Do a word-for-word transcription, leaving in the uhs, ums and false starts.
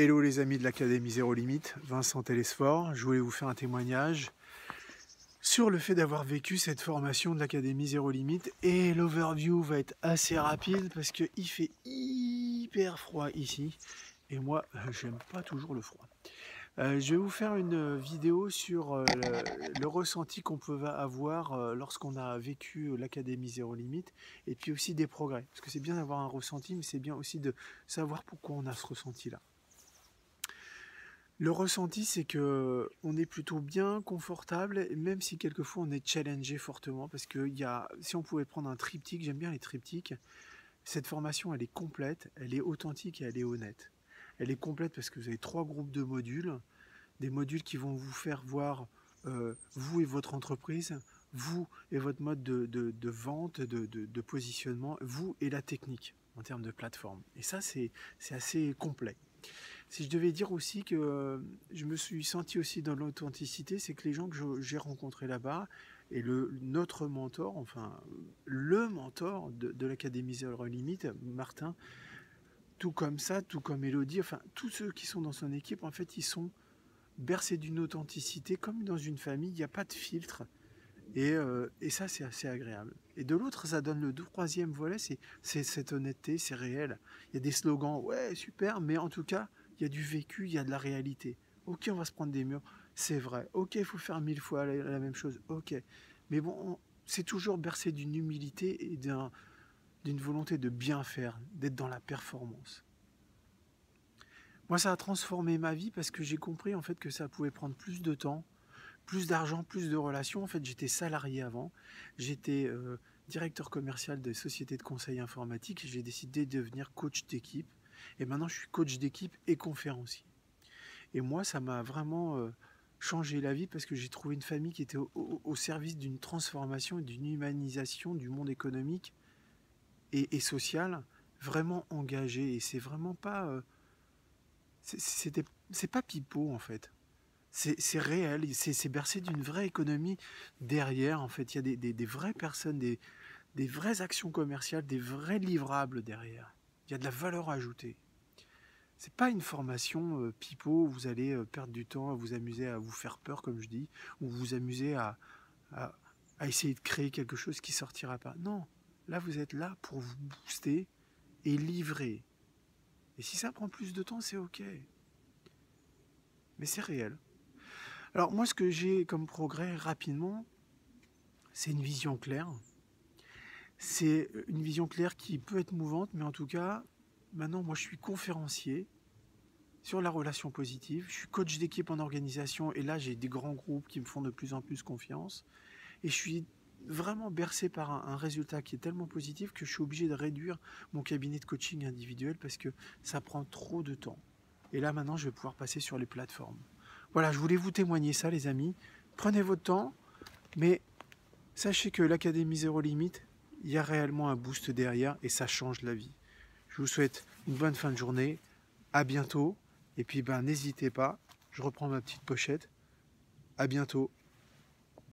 Hello les amis de l'Académie Zéro Limite, Vincent Telesfor. Je voulais vous faire un témoignage sur le fait d'avoir vécu cette formation de l'Académie Zéro Limite. Et l'overview va être assez rapide parce qu'il fait hyper froid ici. Et moi, j'aime pas toujours le froid. Euh, je vais vous faire une vidéo sur euh, le, le ressenti qu'on peut avoir euh, lorsqu'on a vécu l'Académie Zéro Limite, et puis aussi des progrès. Parce que c'est bien d'avoir un ressenti, mais c'est bien aussi de savoir pourquoi on a ce ressenti-là. Le ressenti, c'est que on est plutôt bien confortable, même si quelquefois on est challengé fortement, parce que il y a, si on pouvait prendre un triptyque, j'aime bien les triptyques, cette formation elle est complète, elle est authentique et elle est honnête. Elle est complète parce que vous avez trois groupes de modules, des modules qui vont vous faire voir euh, vous et votre entreprise, vous et votre mode de, de, de vente, de, de, de positionnement, vous et la technique en termes de plateforme. Et ça, c'est assez complet. Si je devais dire aussi que je me suis senti aussi dans l'authenticité, c'est que les gens que j'ai rencontrés là-bas, et le, notre mentor, enfin le mentor de, de l'Académie Zéro Limite, Martin, tout comme ça, tout comme Elodie, enfin tous ceux qui sont dans son équipe, en fait, ils sont bercés d'une authenticité, comme dans une famille, il n'y a pas de filtre. Et, euh, et ça, c'est assez agréable. Et de l'autre, ça donne le troisième volet, c'est cette honnêteté, c'est réel. Il y a des slogans, ouais, super, mais en tout cas, il y a du vécu, il y a de la réalité. Ok, on va se prendre des murs, c'est vrai. Ok, il faut faire mille fois la, la même chose, ok. Mais bon, c'est toujours bercé d'une humilité et d'un, d'une volonté de bien faire, d'être dans la performance. Moi, ça a transformé ma vie parce que j'ai compris en fait que ça pouvait prendre plus de temps, plus d'argent, plus de relations. En fait, j'étais salarié avant, j'étais euh, directeur commercial des sociétés de conseil informatique, j'ai décidé de devenir coach d'équipe. Et maintenant, je suis coach d'équipe et conférencier. Et moi, ça m'a vraiment euh, changé la vie parce que j'ai trouvé une famille qui était au, au, au service d'une transformation et d'une humanisation du monde économique et, et social, vraiment engagée. Et c'est vraiment pas... Euh, c'est pas pipeau, en fait. C'est réel, c'est bercé d'une vraie économie derrière, en fait. Il y a des, des, des vraies personnes, des, des vraies actions commerciales, des vrais livrables derrière. Il y a de la valeur ajoutée. C'est pas une formation euh, pipeau où vous allez euh, perdre du temps à vous amuser à vous faire peur, comme je dis, ou vous amuser à, à, à essayer de créer quelque chose qui sortira pas. Non, là vous êtes là pour vous booster et livrer. Et si ça prend plus de temps, c'est ok. Mais c'est réel. Alors moi, ce que j'ai comme progrès rapidement, c'est une vision claire. C'est une vision claire qui peut être mouvante, mais en tout cas, maintenant, moi, je suis conférencier sur la relation positive. Je suis coach d'équipe en organisation, et là, j'ai des grands groupes qui me font de plus en plus confiance. Et je suis vraiment bercé par un, un résultat qui est tellement positif que je suis obligé de réduire mon cabinet de coaching individuel parce que ça prend trop de temps. Et là, maintenant, je vais pouvoir passer sur les plateformes. Voilà, je voulais vous témoigner ça, les amis. Prenez votre temps, mais sachez que l'Académie Zéro Limite, il y a réellement un boost derrière et ça change la vie. Je vous souhaite une bonne fin de journée, à bientôt, et puis ben n'hésitez pas, je reprends ma petite pochette, à bientôt.